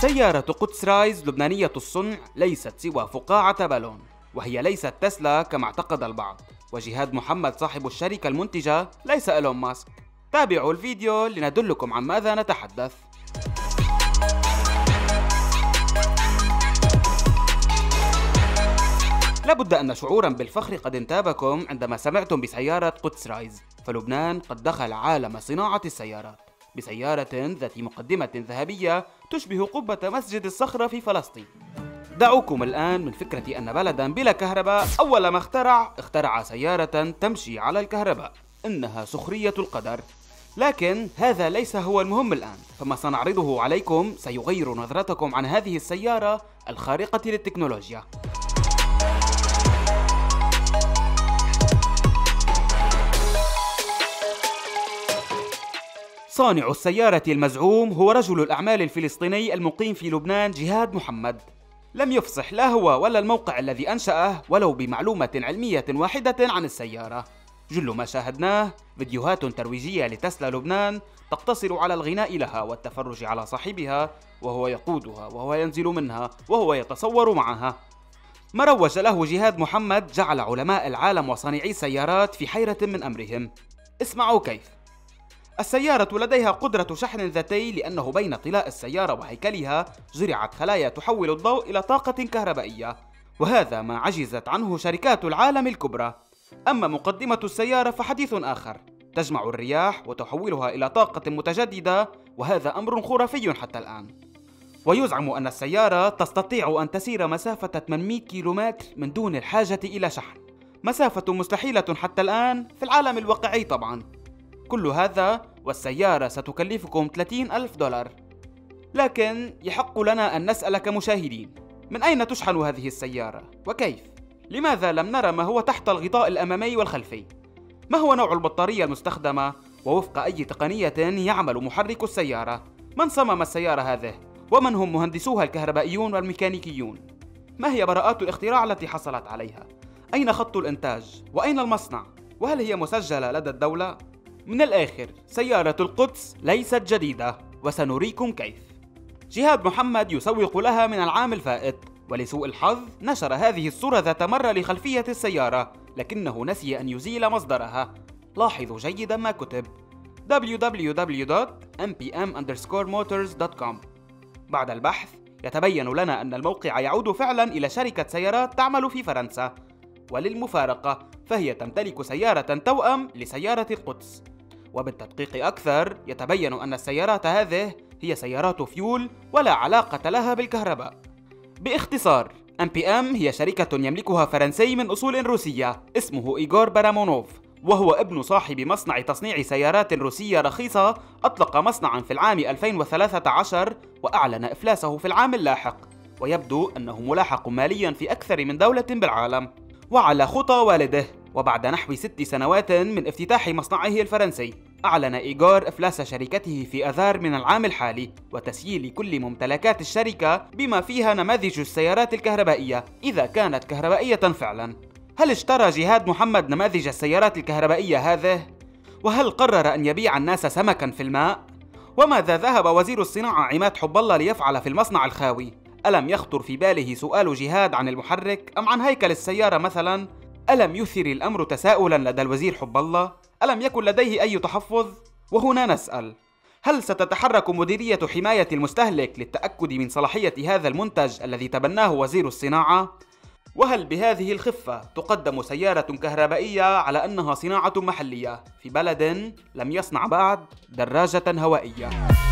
سيارة قدس رايز لبنانية الصنع ليست سوى فقاعة بالون، وهي ليست تسلا كما اعتقد البعض. وجهاد محمد صاحب الشركة المنتجة ليس إيلون ماسك. تابعوا الفيديو لندلكم عن ماذا نتحدث. لابد أن شعورا بالفخر قد انتابكم عندما سمعتم بسيارة قدس رايز، فلبنان قد دخل عالم صناعة السيارات بسيارة ذات مقدمة ذهبية تشبه قبة مسجد الصخرة في فلسطين. دعوكم الآن من فكرة أن بلدا بلا كهرباء أول ما اخترع سيارة تمشي على الكهرباء، إنها سخرية القدر. لكن هذا ليس هو المهم الآن، فما سنعرضه عليكم سيغير نظرتكم عن هذه السيارة الخارقة للتكنولوجيا. صانع السيارة المزعوم هو رجل الأعمال الفلسطيني المقيم في لبنان جهاد محمد. لم يفصح لا هو ولا الموقع الذي أنشأه ولو بمعلومة علمية واحدة عن السيارة. جل ما شاهدناه فيديوهات ترويجية لتسلا لبنان تقتصر على الغناء لها والتفرج على صاحبها وهو يقودها وهو ينزل منها وهو يتصور معها. ما روج له جهاد محمد جعل علماء العالم وصانعي السيارات في حيرة من أمرهم. اسمعوا كيف. السيارة لديها قدرة شحن ذاتي، لأنه بين طلاء السيارة وهيكلها زرعت خلايا تحول الضوء إلى طاقة كهربائية، وهذا ما عجزت عنه شركات العالم الكبرى. أما مقدمة السيارة فحديث آخر، تجمع الرياح وتحولها إلى طاقة متجددة، وهذا أمر خرافي حتى الآن. ويزعم أن السيارة تستطيع أن تسير مسافة 800 كيلومتر من دون الحاجة إلى شحن، مسافة مستحيلة حتى الآن في العالم الواقعي طبعاً. كل هذا والسيارة ستكلفكم $30,000. لكن يحق لنا أن نسأل كمشاهدين، من أين تشحن هذه السيارة؟ وكيف؟ لماذا لم نرى ما هو تحت الغطاء الأمامي والخلفي؟ ما هو نوع البطارية المستخدمة؟ ووفق أي تقنية يعمل محرك السيارة؟ من صمم السيارة هذه؟ ومن هم مهندسوها الكهربائيون والميكانيكيون؟ ما هي براءات الاختراع التي حصلت عليها؟ أين خط الإنتاج؟ وأين المصنع؟ وهل هي مسجلة لدى الدولة؟ من الآخر، سيارة القدس ليست جديدة وسنريكم كيف. جهاد محمد يسوق لها من العام الفائت، ولسوء الحظ نشر هذه الصورة ذات مرة لخلفية السيارة، لكنه نسي أن يزيل مصدرها. لاحظوا جيدا ما كتب www.mpm-motors.com. بعد البحث يتبين لنا أن الموقع يعود فعلا إلى شركة سيارات تعمل في فرنسا، وللمفارقة فهي تمتلك سيارة توأم لسيارة القدس. وبالتدقيق أكثر يتبين أن السيارات هذه هي سيارات فيول ولا علاقة لها بالكهرباء. باختصار، MPM هي شركة يملكها فرنسي من أصول روسية اسمه إيغور برامونوف، وهو ابن صاحب مصنع تصنيع سيارات روسية رخيصة أطلق مصنعا في العام 2013 وأعلن إفلاسه في العام اللاحق، ويبدو أنه ملاحق ماليا في أكثر من دولة بالعالم. وعلى خطى والده، وبعد نحو 6 سنوات من افتتاح مصنعه الفرنسي، أعلن إيغور إفلاس شركته في آذار من العام الحالي وتسييل كل ممتلكات الشركة بما فيها نماذج السيارات الكهربائية إذا كانت كهربائية فعلا. هل اشترى جهاد محمد نماذج السيارات الكهربائية هذه؟ وهل قرر أن يبيع الناس سمكا في الماء؟ وماذا ذهب وزير الصناعة عماد حب الله ليفعل في المصنع الخاوي؟ ألم يخطر في باله سؤال جهاد عن المحرك أم عن هيكل السيارة مثلا؟ ألم يثير الأمر تساؤلا لدى الوزير حب الله؟ ألم يكن لديه أي تحفظ؟ وهنا نسأل، هل ستتحرك مديرية حماية المستهلك للتأكد من صلاحية هذا المنتج الذي تبناه وزير الصناعة؟ وهل بهذه الخفة تقدم سيارة كهربائية على أنها صناعة محلية في بلد لم يصنع بعد دراجة هوائية؟